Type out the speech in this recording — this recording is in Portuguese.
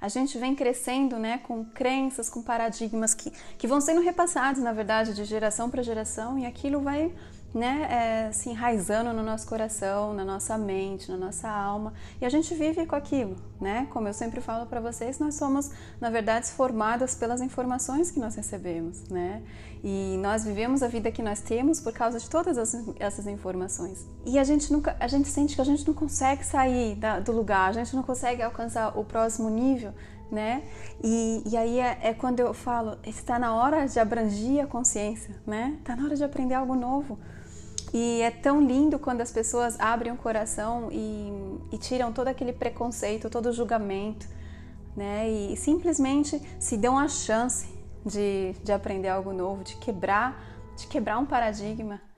A gente vem crescendo, né, com crenças, com paradigmas que vão sendo repassados, na verdade, de geração para geração, e aquilo vai, né, se enraizando no nosso coração, na nossa mente, na nossa alma, e a gente vive com aquilo, né? Como eu sempre falo para vocês, nós somos, na verdade, formadas pelas informações que nós recebemos, né? E nós vivemos a vida que nós temos por causa de todas essas informações. E a gente sente que a gente não consegue sair do lugar, a gente não consegue alcançar o próximo nível, né? E aí é quando eu falo, está na hora de abranger a consciência, né? Está na hora de aprender algo novo. E é tão lindo quando as pessoas abrem o coração e tiram todo aquele preconceito, todo o julgamento, né? E simplesmente se dão a chance de aprender algo novo, de quebrar um paradigma.